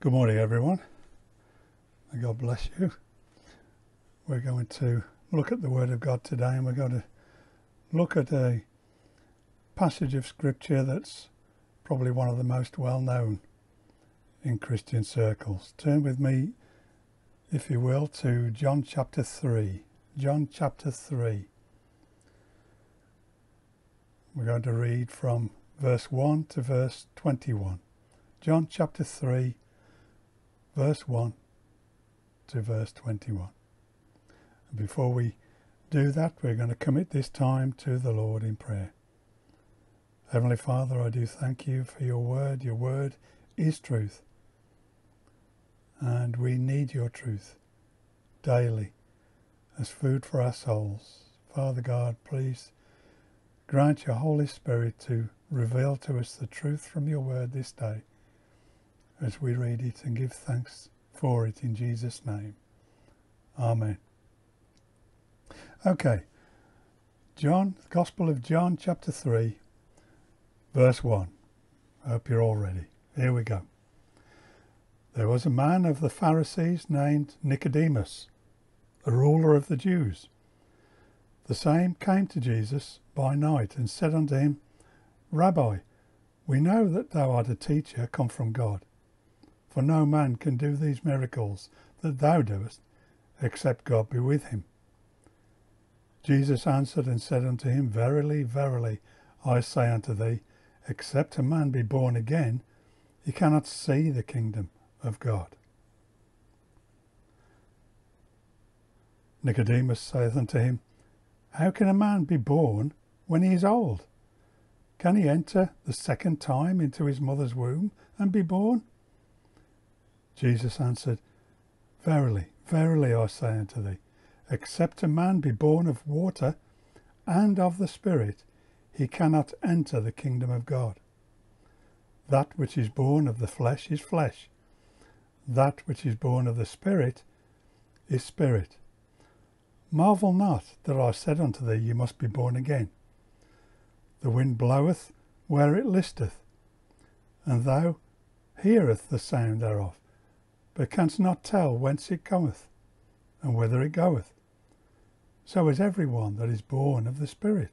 Good morning, everyone. God bless you. We're going to look at the Word of God today, and we're going to look at a passage of Scripture that's probably one of the most well-known in Christian circles. Turn with me, if you will, to John chapter 3. John chapter 3. We're going to read from verse 1 to verse 21. John chapter 3, verse 1 to verse 21. And before we do that, we're going to commit this time to the Lord in prayer. Heavenly Father, I do thank you for your word. Your word is truth, and we need your truth daily as food for our souls. Father God, please grant your Holy Spirit to reveal to us the truth from your word this day as we read it, and give thanks for it in Jesus' name. Amen. Okay, John, the Gospel of John chapter 3, verse 1. I hope you're all ready. Here we go. There was a man of the Pharisees named Nicodemus, a ruler of the Jews. The same came to Jesus by night and said unto him, Rabbi, we know that thou art a teacher come from God, for no man can do these miracles that thou doest, except God be with him. Jesus answered and said unto him, Verily, verily, I say unto thee, except a man be born again, he cannot see the kingdom of God. Nicodemus saith unto him, How can a man be born when he is old? Can he enter the second time into his mother's womb and be born? Jesus answered, Verily, verily, I say unto thee, except a man be born of water and of the Spirit, he cannot enter the kingdom of God. That which is born of the flesh is flesh. That which is born of the Spirit is spirit. Marvel not that I said unto thee, you must be born again. The wind bloweth where it listeth, and thou hearest the sound thereof, but canst not tell whence it cometh, and whither it goeth. So is every one that is born of the Spirit.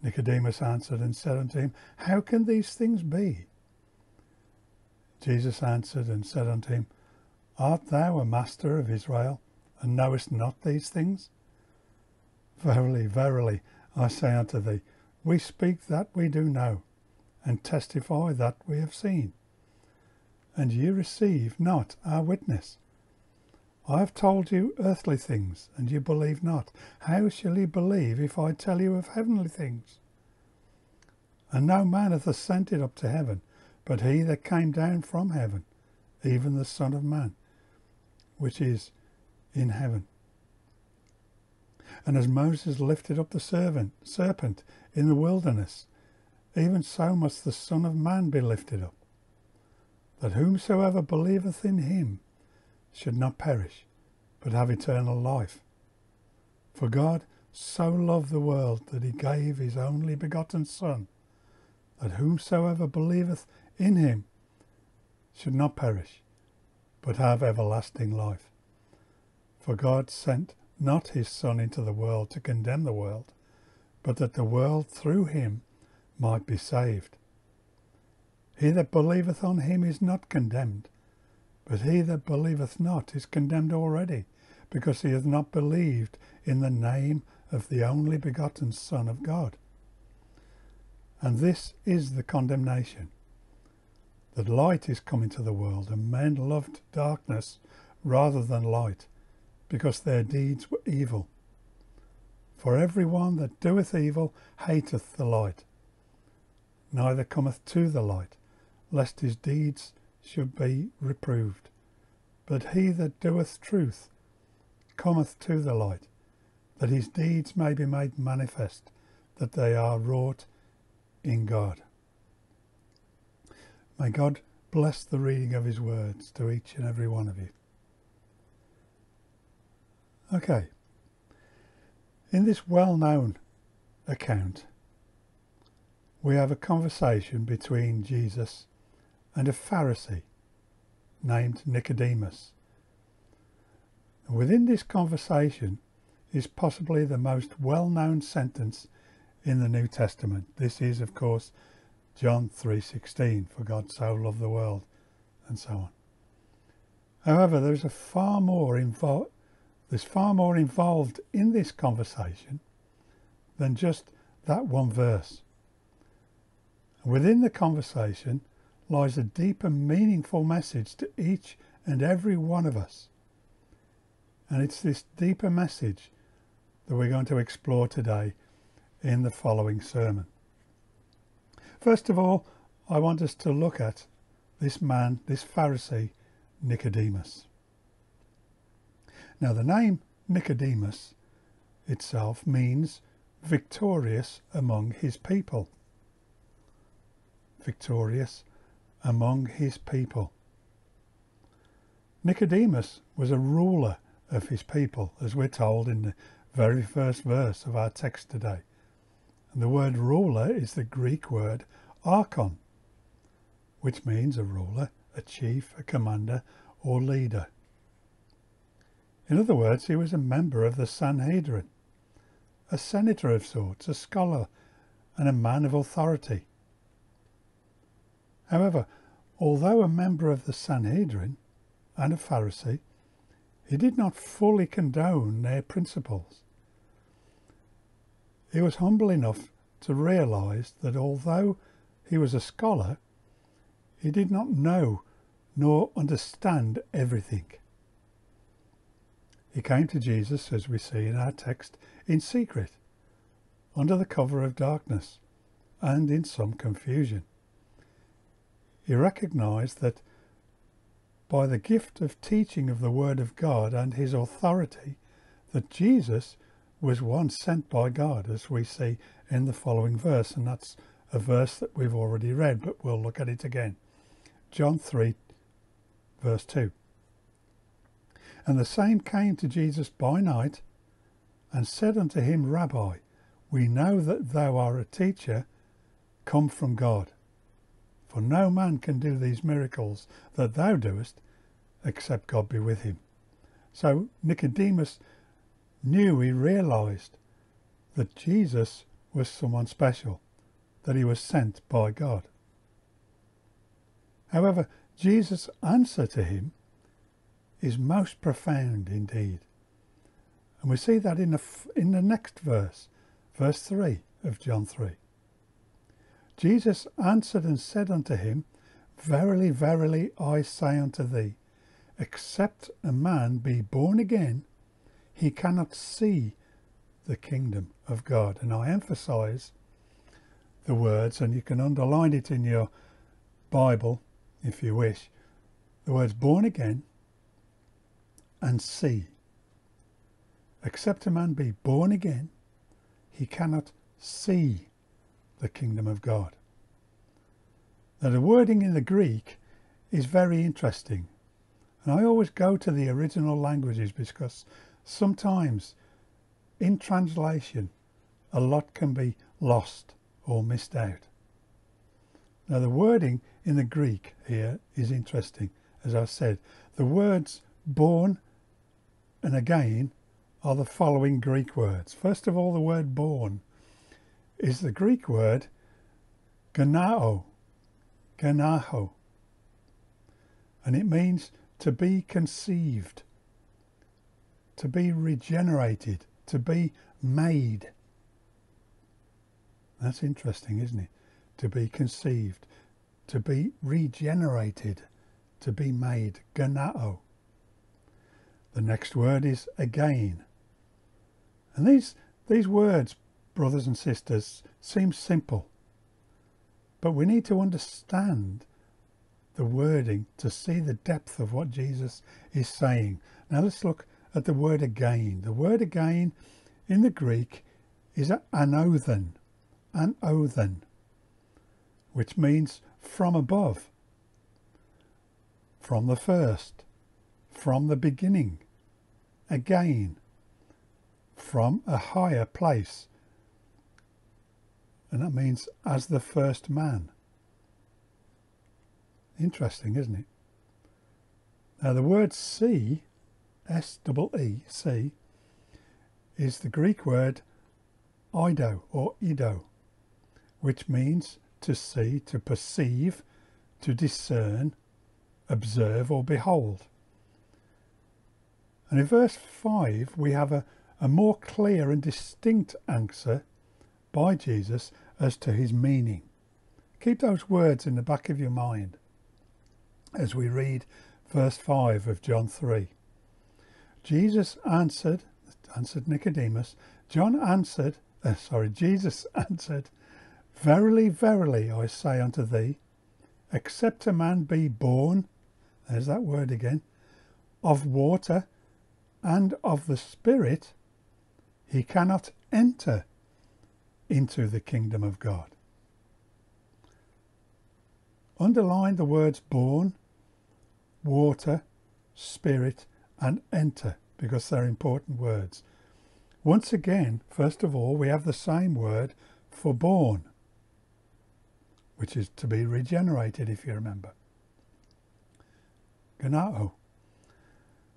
Nicodemus answered and said unto him, How can these things be? Jesus answered and said unto him, Art thou a master of Israel, and knowest not these things? Verily, verily, I say unto thee, we speak that we do know, and testify that we have seen, and ye receive not our witness. I have told you earthly things, and you believe not. How shall ye believe if I tell you of heavenly things? And no man hath ascended up to heaven, but he that came down from heaven, even the Son of Man, which is in heaven. And as Moses lifted up the serpent in the wilderness, even so must the Son of Man be lifted up, that whomsoever believeth in him should not perish, but have eternal life. For God so loved the world that he gave his only begotten Son, that whomsoever believeth in him should not perish, but have everlasting life. For God sent not his Son into the world to condemn the world, but that the world through him might be saved. He that believeth on him is not condemned, but he that believeth not is condemned already, because he hath not believed in the name of the only begotten Son of God. And this is the condemnation, that light is come into the world, and men loved darkness rather than light, because their deeds were evil. For every one that doeth evil hateth the light, neither cometh to the light, lest his deeds should be reproved. But he that doeth truth cometh to the light, that his deeds may be made manifest, that they are wrought in God. May God bless the reading of his words to each and every one of you. Okay, in this well-known account, we have a conversation between Jesus and a Pharisee named Nicodemus. Within this conversation is possibly the most well-known sentence in the New Testament. This is, of course, John 3:16, for God so loved the world, and so on. However, there's far more involved in this conversation than just that one verse. Within the conversation lies a deep and meaningful message to each and every one of us. And it's this deeper message that we're going to explore today in the following sermon. First of all, I want us to look at this man, this Pharisee, Nicodemus. Now, the name Nicodemus itself means victorious among his people. Victorious among his people. Nicodemus was a ruler of his people, as we're told in the very first verse of our text today. And the word ruler is the Greek word archon, which means a ruler, a chief, a commander, or leader. In other words, he was a member of the Sanhedrin, a senator of sorts, a scholar, and a man of authority. However, although a member of the Sanhedrin and a Pharisee, he did not fully condone their principles. He was humble enough to realise that although he was a scholar, he did not know nor understand everything. He came to Jesus, as we see in our text, in secret, under the cover of darkness, and in some confusion. He recognised that by the gift of teaching of the Word of God and his authority, that Jesus was one sent by God, as we see in the following verse, and that's a verse that we've already read, but we'll look at it again. John 3, verse 2. And the same came to Jesus by night, and said unto him, Rabbi, we know that thou art a teacher come from God, for no man can do these miracles that thou doest, except God be with him. So Nicodemus knew, he realised that Jesus was someone special, that he was sent by God. However, Jesus' answer to him is most profound indeed. And we see that in the next verse, verse 3 of John 3. Jesus answered and said unto him, Verily, verily, I say unto thee, except a man be born again, he cannot see the kingdom of God. And I emphasise the words, and you can underline it in your Bible if you wish, the words born again and see. Except a man be born again, he cannot see the kingdom of God. Now, the wording in the Greek is very interesting, and I always go to the original languages because sometimes in translation a lot can be lost or missed out. Now, the wording in the Greek here is interesting. As I said, the words born and again are the following Greek words. First of all, the word born is the Greek word genao, and it means to be conceived, to be regenerated, to be made. That's interesting, isn't it? To be conceived, to be regenerated, to be made, genao. The next word is again. And these words, brothers and sisters, seem simple, but we need to understand the wording to see the depth of what Jesus is saying. Now let's look at the word again. The word again in the Greek is anothen, which means from above, from the first, from the beginning, again, from a higher place. And that means as the first man. Interesting, isn't it? The word see, see, is the Greek word eido or eido, which means to see, to perceive, to discern, observe or behold. And in verse 5 we have a more clear and distinct answer by Jesus as to his meaning. Keep those words in the back of your mind as we read verse 5 of John 3. Jesus answered Nicodemus. Jesus answered, "Verily, verily, I say unto thee, except a man be born," there's that word again, "of water and of the Spirit, he cannot enter into the kingdom of God." Underline the words born, water, Spirit and enter, because they're important words. Once again, first of all, we have the same word for born, which is to be regenerated, if you remember, genao.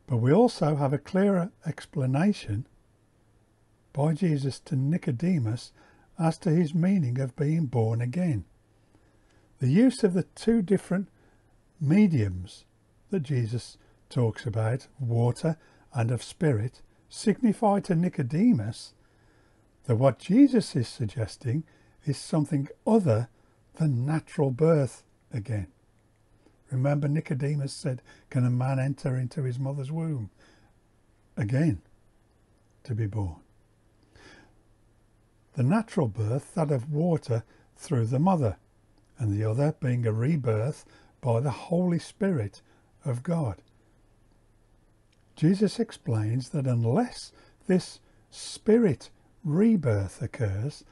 But we also have a clearer explanation by Jesus to Nicodemus as to his meaning of being born again. The use of the two different mediums that Jesus talks about, water and of Spirit, signify to Nicodemus that what Jesus is suggesting is something other than natural birth again. Remember, Nicodemus said, "Can a man enter into his mother's womb again to be born?" The natural birth, that of water through the mother, and the other being a rebirth by the Holy Spirit of God. Jesus explains that unless this Spirit rebirth occurs,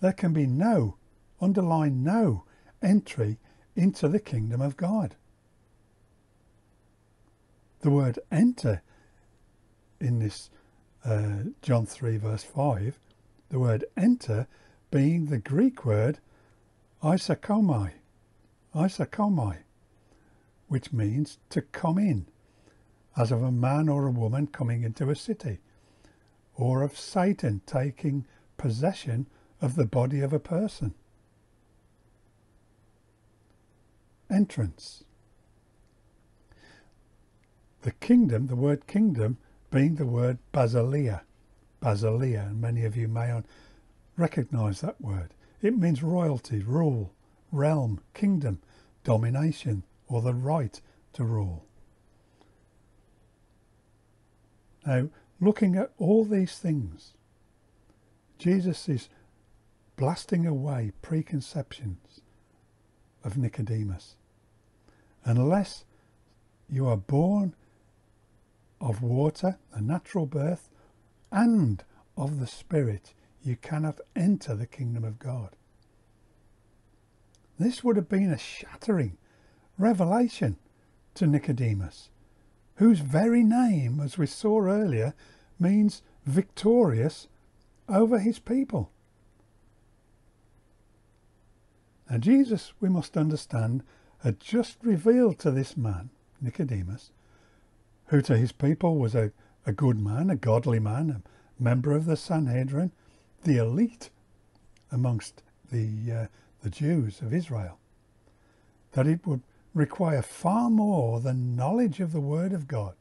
there can be no, underline no, entry into the kingdom of God. The word enter in this John 3 verse 5, the word enter being the Greek word eisagomai, which means to come in, as of a man or a woman coming into a city, or of Satan taking possession of the body of a person. Entrance. The kingdom, the word kingdom being the word basileia, and many of you may recognize that word. It means royalty, rule, realm, kingdom, domination, or the right to rule. Now, looking at all these things, Jesus is blasting away preconceptions of Nicodemus. Unless you are born of water, a natural birth, and of the Spirit, you cannot enter the kingdom of God. This would have been a shattering revelation to Nicodemus, whose very name, as we saw earlier, means victorious over his people. Now Jesus, we must understand, had just revealed to this man, Nicodemus, who to his people was a good man, a godly man, a member of the Sanhedrin, the elite amongst the Jews of Israel, that it would require far more than knowledge of the Word of God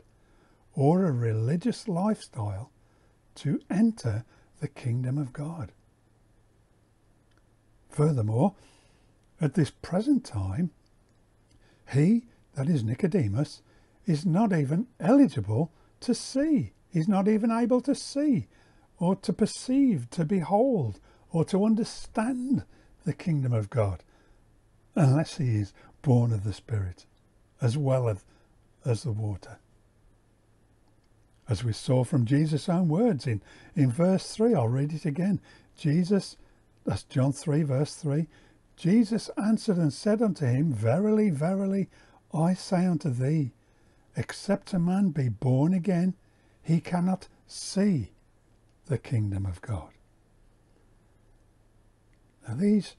or a religious lifestyle to enter the kingdom of God. Furthermore, at this present time, he, that is Nicodemus, is not even eligible to see. He's not even able to see or to perceive, to behold or to understand the kingdom of God unless he is born of the Spirit as well as the water. As we saw from Jesus' own words in verse 3, I'll read it again. Jesus, that's John 3 verse 3, Jesus answered and said unto him, "Verily, verily, I say unto thee, except a man be born again, he cannot see the kingdom of God." Now these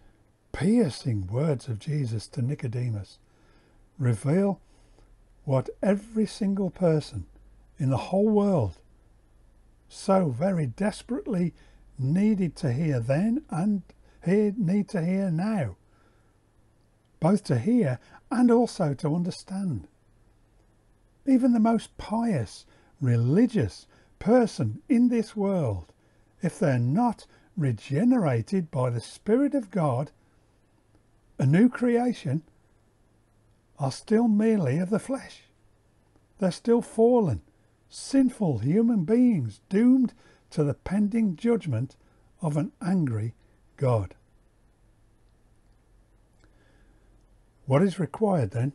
piercing words of Jesus to Nicodemus reveal what every single person in the whole world so very desperately needed to hear then and need to hear now, both to hear and also to understand. Even the most pious, religious person in this world, if they're not regenerated by the Spirit of God, a new creation, are still merely of the flesh. They're still fallen, sinful human beings doomed to the pending judgment of an angry God. What is required then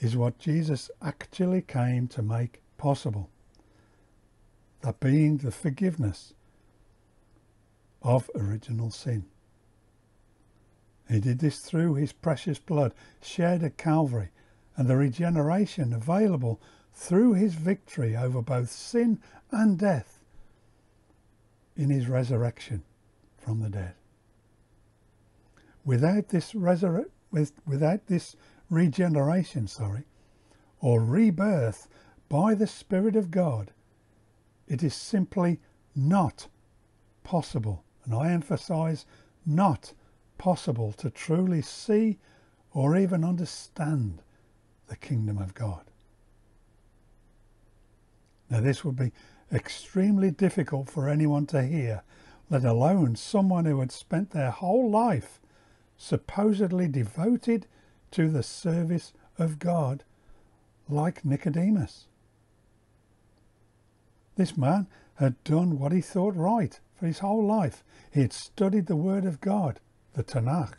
is what Jesus actually came to make possible, that being the forgiveness of original sin. He did this through his precious blood shed at Calvary and the regeneration available through his victory over both sin and death in his resurrection from the dead. Without this regeneration, or rebirth by the Spirit of God, it is simply not possible, and I emphasize not possible, to truly see or even understand the kingdom of God. Now, this would be extremely difficult for anyone to hear, let alone someone who had spent their whole life supposedly devoted to the service of God, like Nicodemus. This man had done what he thought right for his whole life. He had studied the Word of God, the Tanakh,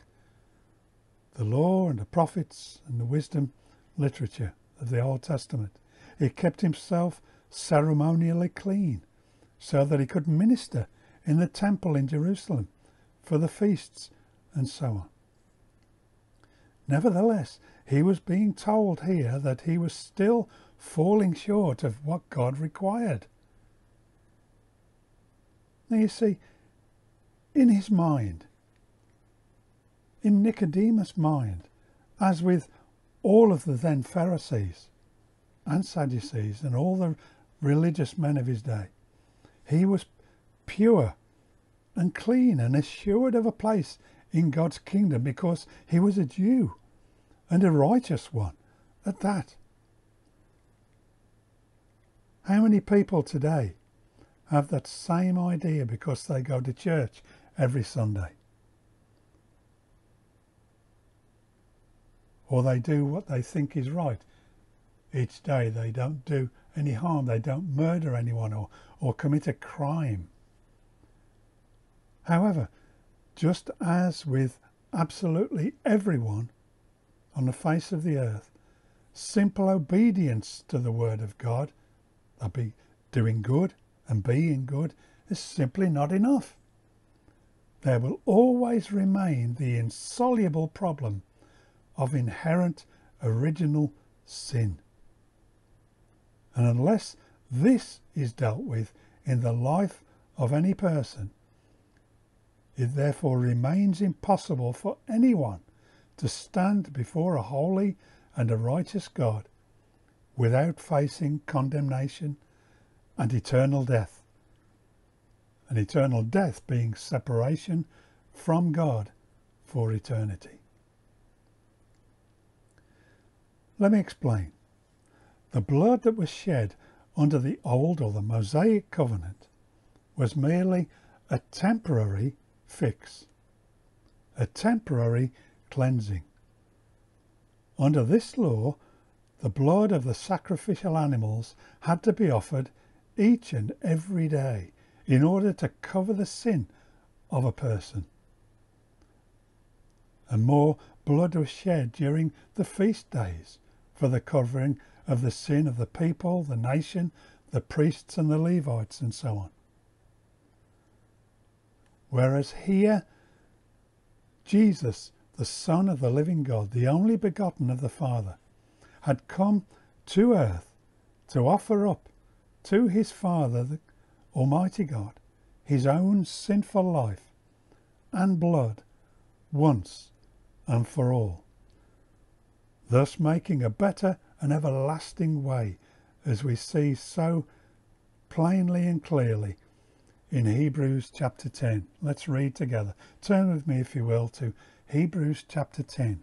the law and the prophets and the wisdom literature of the Old Testament. He kept himself ceremonially clean so that he could minister in the temple in Jerusalem for the feasts and so on. Nevertheless, he was being told here that he was still falling short of what God required. Now you see, in his mind, in Nicodemus' mind, as with all of the then Pharisees and Sadducees and all the religious men of his day, he was pure and clean and assured of a place in God's kingdom because he was a Jew, and a righteous one at that. How many people today have that same idea because they go to church every Sunday? Or they do what they think is right each day. They don't do any harm. They don't murder anyone or commit a crime. However, just as with absolutely everyone on the face of the earth, simple obedience to the Word of God, that be doing good and being good, is simply not enough. There will always remain the insoluble problem of inherent original sin. And unless this is dealt with in the life of any person, it therefore remains impossible for anyone to stand before a holy and a righteous God without facing condemnation and eternal death. And eternal death being separation from God for eternity. Let me explain. The blood that was shed under the old or the Mosaic covenant was merely a temporary fix, a temporary cleansing. Under this law, the blood of the sacrificial animals had to be offered each and every day in order to cover the sin of a person. And more blood was shed during the feast days for the covering of the sin of the people, the nation, the priests and the Levites and so on. Whereas here, Jesus, the Son of the living God, the only begotten of the Father, had come to earth to offer up to his Father, the Almighty God, his own sinful life and blood once and for all, thus making a better an everlasting way, as we see so plainly and clearly in Hebrews chapter 10. Let's read together. Turn with me, if you will, to Hebrews chapter 10.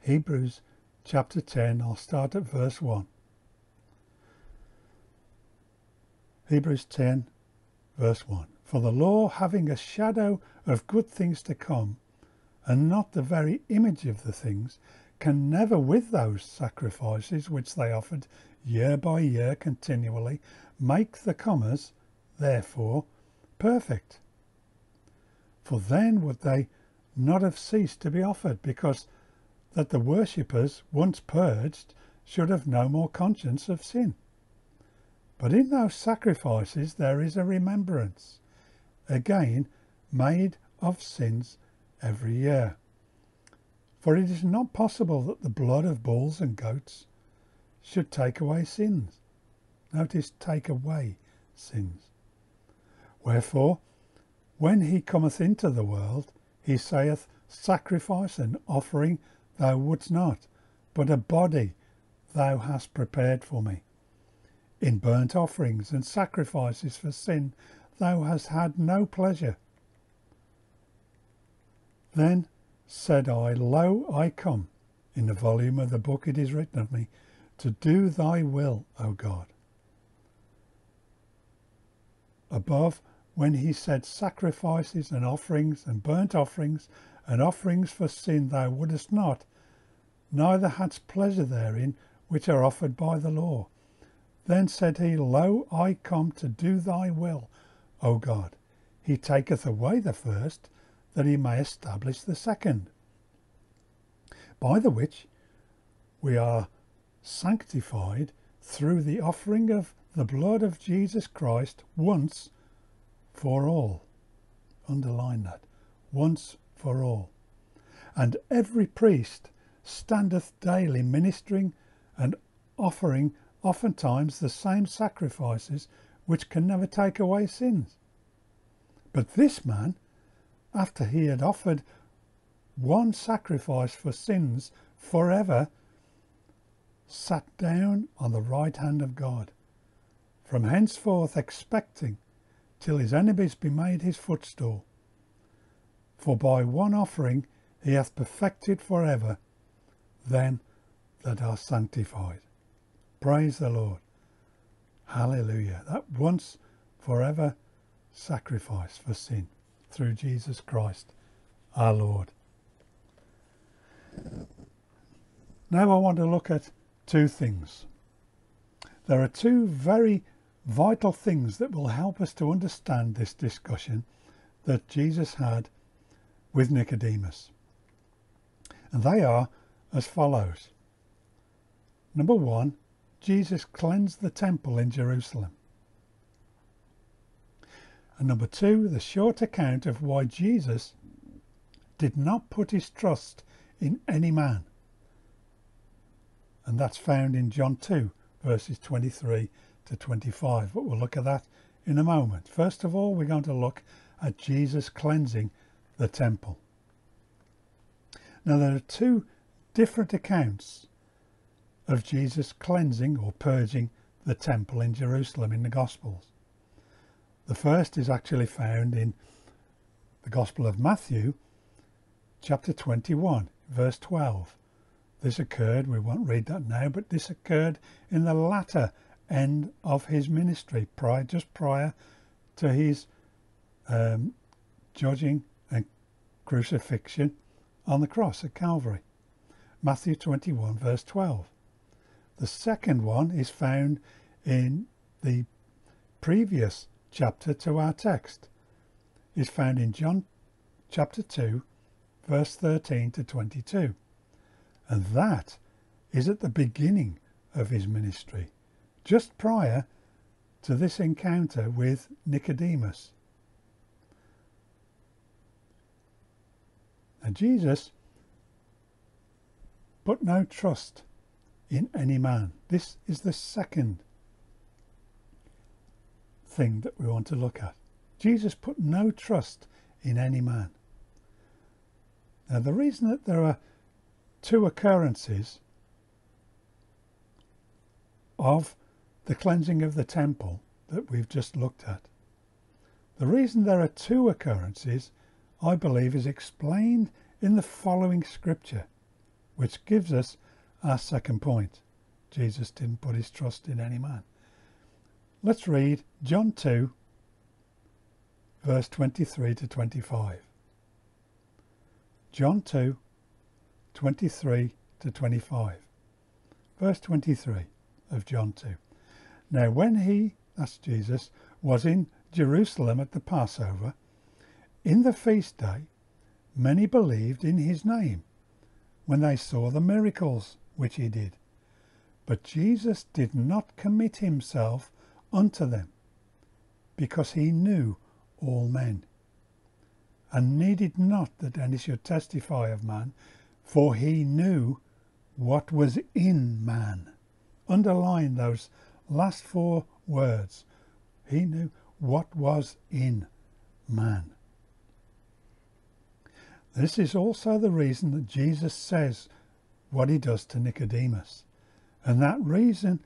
Hebrews chapter 10, I'll start at verse 1. Hebrews 10, verse 1. For the law, having a shadow of good things to come, and not the very image of the things, can never with those sacrifices which they offered year by year continually make the comers, therefore, perfect. For then would they not have ceased to be offered, because that the worshippers, once purged, should have no more conscience of sin. But in those sacrifices there is a remembrance, again made of sins every year. For it is not possible that the blood of bulls and goats should take away sins. Notice, take away sins. Wherefore, when he cometh into the world, he saith, Sacrifice and offering thou wouldst not, but a body thou hast prepared for me. In burnt offerings and sacrifices for sin thou hast had no pleasure. Then said I, Lo, I come. In the volume of the book it is written of me, to do thy will, O God. Above, when he said sacrifices and burnt offerings and offerings for sin thou wouldest not, neither hadst pleasure therein which are offered by the law. Then said he, Lo, I come to do thy will, O God. He taketh away the first, that he may establish the second. By the which we are sanctified through the offering of the blood of Jesus Christ once for all. Underline that. Once for all. And every priest standeth daily ministering and offering oftentimes the same sacrifices which can never take away sins. But this man, after he had offered one sacrifice for sins forever, sat down on the right hand of God, from henceforth expecting till his enemies be made his footstool. For by one offering he hath perfected forever them that are sanctified. Praise the Lord. Hallelujah. That once forever sacrifice for sin through Jesus Christ our Lord. Now I want to look at two things. There are two very vital things that will help us to understand this discussion that Jesus had with Nicodemus. And they are as follows. Number one, Jesus cleansed the temple in Jerusalem. And number two, the short account of why Jesus did not put his trust in any man. And that's found in John 2, verses 23 to 25. But we'll look at that in a moment. First of all, we're going to look at Jesus cleansing the temple. Now, there are two different accounts of Jesus cleansing or purging the temple in Jerusalem in the Gospels. The first is actually found in the Gospel of Matthew, chapter 21, verse 12. This occurred, we won't read that now, but this occurred in the latter end of his ministry, just prior to his judging and crucifixion on the cross at Calvary. Matthew 21, verse 12. The second one is found in the previous chapter to our text. It's found in John chapter 2, verse 13 to 22. And that is at the beginning of his ministry, just prior to this encounter with Nicodemus. Now Jesus put no trust in any man. This is the second thing that we want to look at. Jesus put no trust in any man. Now, the reason that there are two occurrences of the cleansing of the temple that we've just looked at. The reason there are two occurrences, I believe, is explained in the following scripture, which gives us our second point. Jesus didn't put his trust in any man. Let's read John 2, verse 23 to 25. John 2, 23 to 25. Verse 23 of John 2. Now when he, that's Jesus, was in Jerusalem at the Passover, in the feast day, many believed in his name when they saw the miracles which he did. But Jesus did not commit himself unto them, because he knew all men, and needed not that any should testify of man, for he knew what was in man. Underline those last four words. He knew what was in man. This is also the reason that Jesus says what he does to Nicodemus, and that reason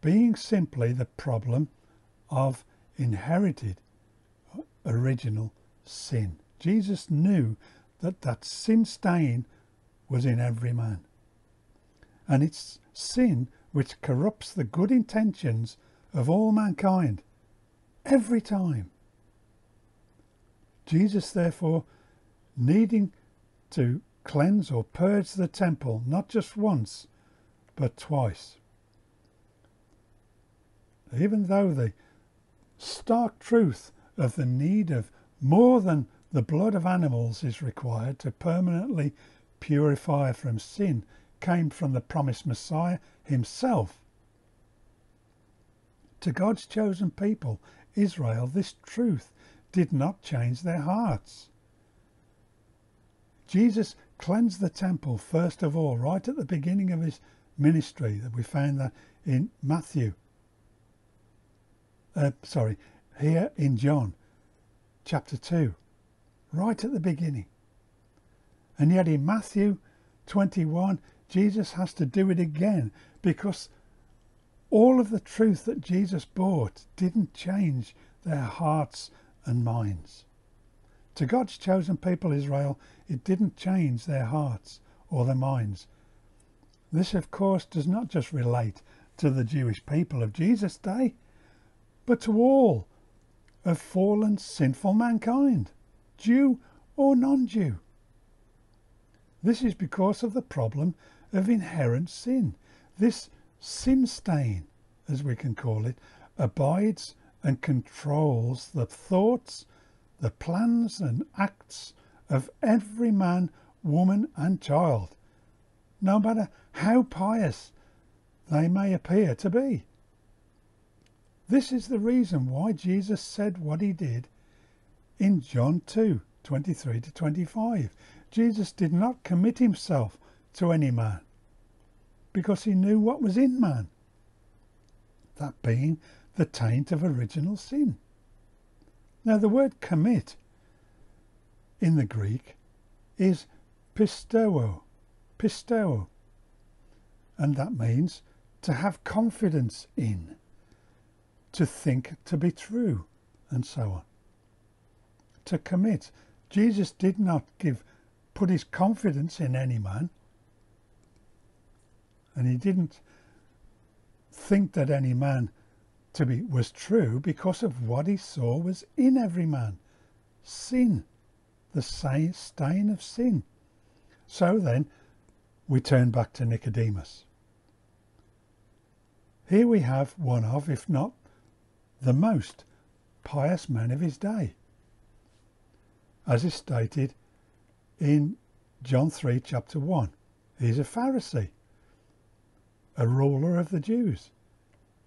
being simply the problem of inherited original sin. Jesus knew that that sin stain was in every man, and it's sin which corrupts the good intentions of all mankind every time. Jesus, therefore, needing to cleanse or purge the temple not just once but twice. Even though the stark truth of the need of more than the blood of animals is required to permanently purify from sin came from the promised Messiah himself, to God's chosen people, Israel, this truth did not change their hearts. Jesus cleansed the temple first of all, right at the beginning of his ministry. That we found that in John chapter 2, right at the beginning. And yet in Matthew 21, Jesus has to do it again, because all of the truth that Jesus brought didn't change their hearts and minds. To God's chosen people, Israel, it didn't change their hearts or their minds. This, of course, does not just relate to the Jewish people of Jesus' day, but to all of fallen, sinful mankind, Jew or non-Jew. This is because of the problem of inherent sin. This sin stain, as we can call it, abides and controls the thoughts, the plans and acts of every man, woman and child, no matter how pious they may appear to be. This is the reason why Jesus said what he did in John 2, 23 to 25. Jesus did not commit himself to any man, because he knew what was in man, that being the taint of original sin. Now the word commit in the Greek is pisteuo, and that means to have confidence in, to think to be true, and so on. To commit, Jesus did not put his confidence in any man, and he didn't think that any man was true, because of what he saw was in every man, sin, the stain of sin. So then we turn back to Nicodemus. Here we have one of, if not the most pious man of his day, as is stated in John 3 chapter 1. He's a Pharisee, a ruler of the Jews.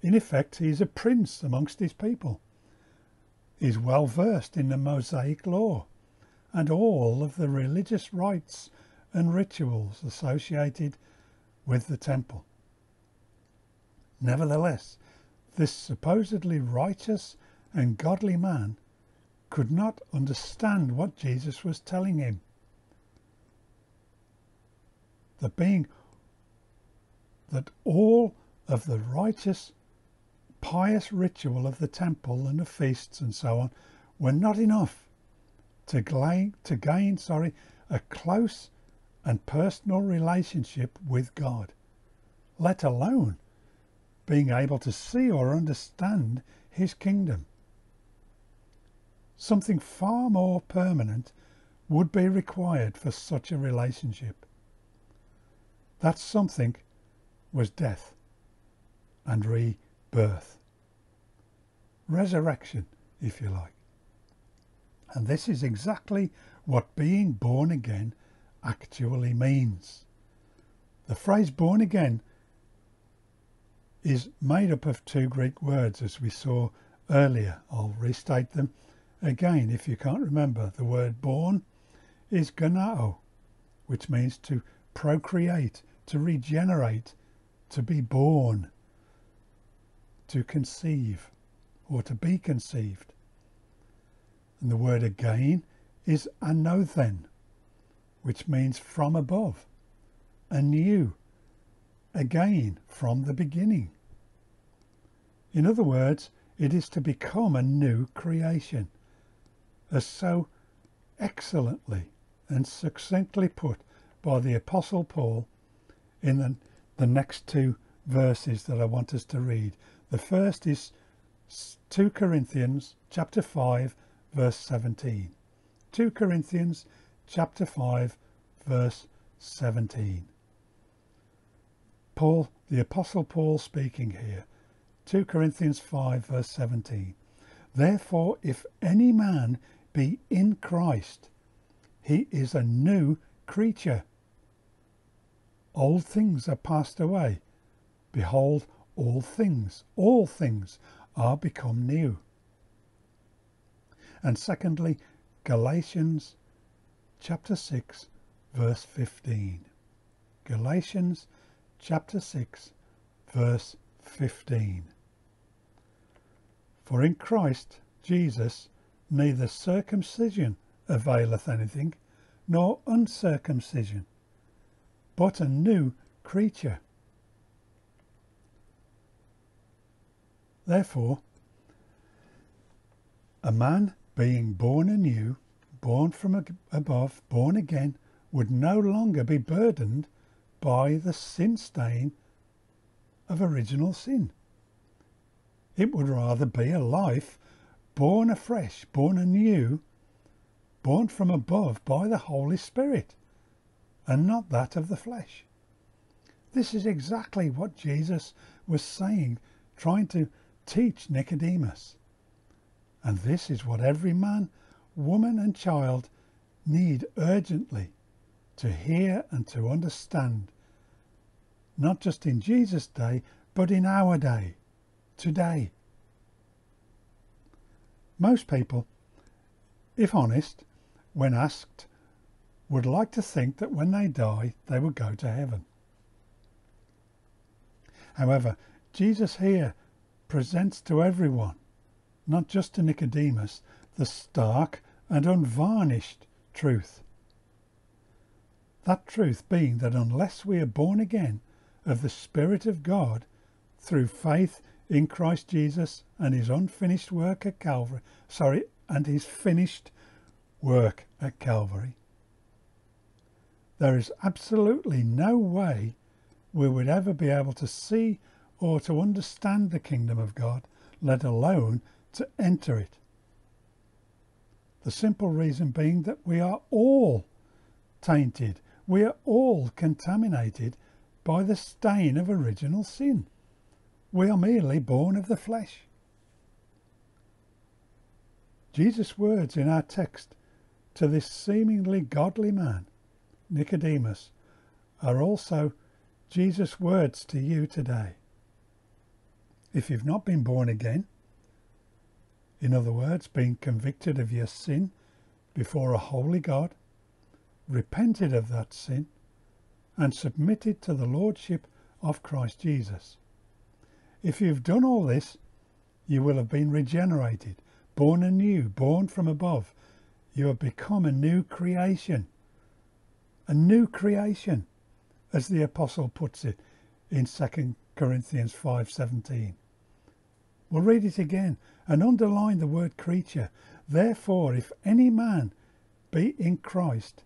In effect, he's a prince amongst his people. He's well versed in the Mosaic law and all of the religious rites and rituals associated with the temple. Nevertheless, this supposedly righteous and godly man could not understand what Jesus was telling him. That all of the righteous, pious ritual of the temple and the feasts and so on were not enough to gain a close and personal relationship with God, let alone being able to see or understand his kingdom. Something far more permanent would be required for such a relationship. That something was death and rebirth. Resurrection, if you like. And this is exactly what being born again actually means. The phrase born again is made up of two Greek words, as we saw earlier. I'll restate them again if you can't remember. The word born is genao, which means to procreate, to regenerate, to be born, to conceive or to be conceived. And the word again is anothen, which means from above, anew, again, from the beginning. In other words, it is to become a new creation, as so excellently and succinctly put by the Apostle Paul in the next two verses that I want us to read. The first is 2 Corinthians chapter 5 verse 17. 2 Corinthians chapter 5 verse 17. Paul, the Apostle Paul, speaking here. 2 Corinthians 5 verse 17. Therefore, if any man be in Christ, he is a new creature. Old things are passed away. Behold, all things are become new. And secondly, Galatians chapter 6 verse 15. Galatians chapter 6 verse 15. For in Christ Jesus neither circumcision availeth anything, nor uncircumcision, but a new creature. Therefore, a man being born anew, born from above, born again, would no longer be burdened by the sin stain of original sin. It would rather be a life born afresh, born anew, born from above by the Holy Spirit, and not that of the flesh. This is exactly what Jesus was saying, trying to teach Nicodemus. And this is what every man, woman and child need urgently to hear and to understand, not just in Jesus' day, but in our day, today. Most people, if honest, when asked, would like to think that when they die, they will go to heaven. However, Jesus here presents to everyone, not just to Nicodemus, the stark and unvarnished truth. That truth being that unless we are born again of the Spirit of God through faith in Christ Jesus and his unfinished work at Calvary, and his finished work at Calvary, there is absolutely no way we would ever be able to see or to understand the kingdom of God, let alone to enter it. The simple reason being that we are all tainted, we are all contaminated by the stain of original sin. We are merely born of the flesh. Jesus' words in our text to this seemingly godly man, Nicodemus, are also Jesus' words to you today. If you've not been born again, in other words, being convicted of your sin before a holy God, repented of that sin, and submitted to the Lordship of Christ Jesus. If you've done all this, you will have been regenerated, born anew, born from above. You have become a new creation, as the Apostle puts it in 2 Corinthians 5:17. We'll read it again and underline the word creature. Therefore, if any man be in Christ,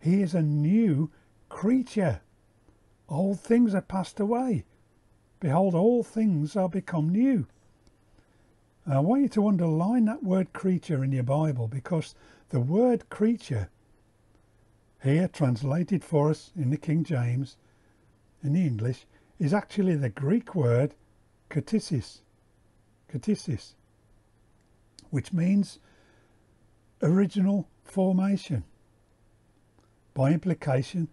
he is a new creature. Old things are passed away. Behold, all things are become new. And I want you to underline that word creature in your Bible, because the word creature here translated for us in the King James, in the English, is actually the Greek word ktisis, which means original formation. By implication,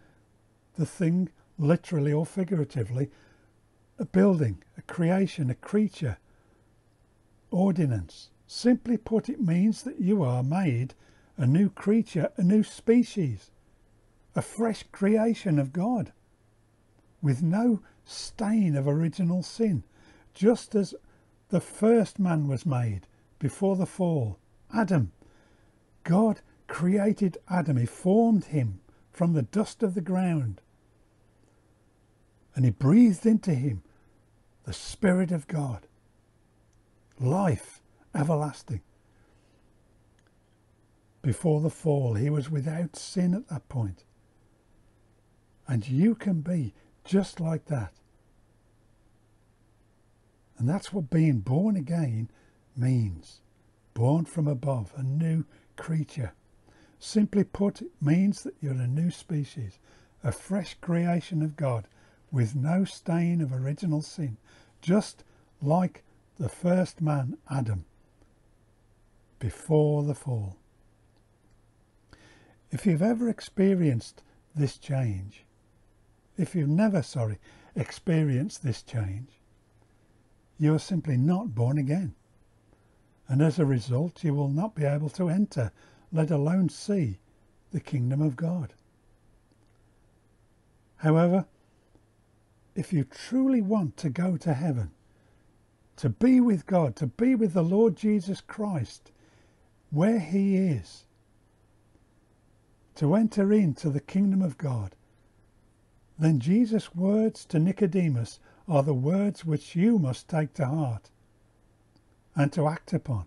the thing literally or figuratively, a building, a creation, a creature, ordinance. Simply put, it means that you are made a new creature, a new species, a fresh creation of God, with no stain of original sin, just as the first man was made before the fall, Adam. God created Adam, he formed him from the dust of the ground, and he breathed into him the Spirit of God, life everlasting. Before the fall, he was without sin at that point. And you can be just like that. And that's what being born again means. Born from above, a new creature. Simply put, it means that you're a new species, a fresh creation of God, with no stain of original sin, just like the first man, Adam, before the fall. If you've ever experienced this change, if you've never, experienced this change, you are simply not born again. And as a result, you will not be able to enter, let alone see, the kingdom of God. However, if you truly want to go to heaven, to be with God, to be with the Lord Jesus Christ, where he is, to enter into the kingdom of God, then Jesus' words to Nicodemus are the words which you must take to heart and to act upon,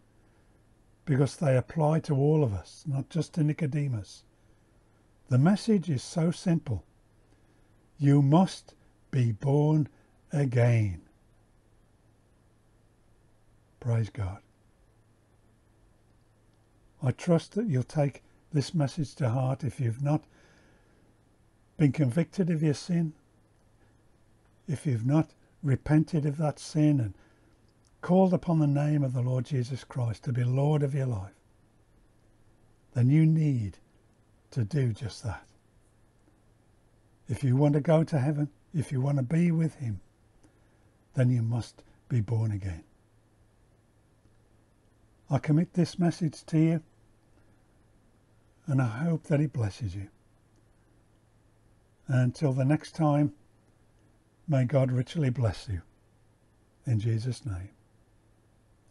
because they apply to all of us, not just to Nicodemus. The message is so simple. You must be born again. Praise God. I trust that you'll take this message to heart. If you've not been convicted of your sin, if you've not repented of that sin and called upon the name of the Lord Jesus Christ to be Lord of your life, then you need to do just that. If you want to go to heaven, if you want to be with him, then you must be born again. I commit this message to you, and I hope that it blesses you. And until the next time, may God richly bless you. In Jesus' name.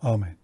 Amen.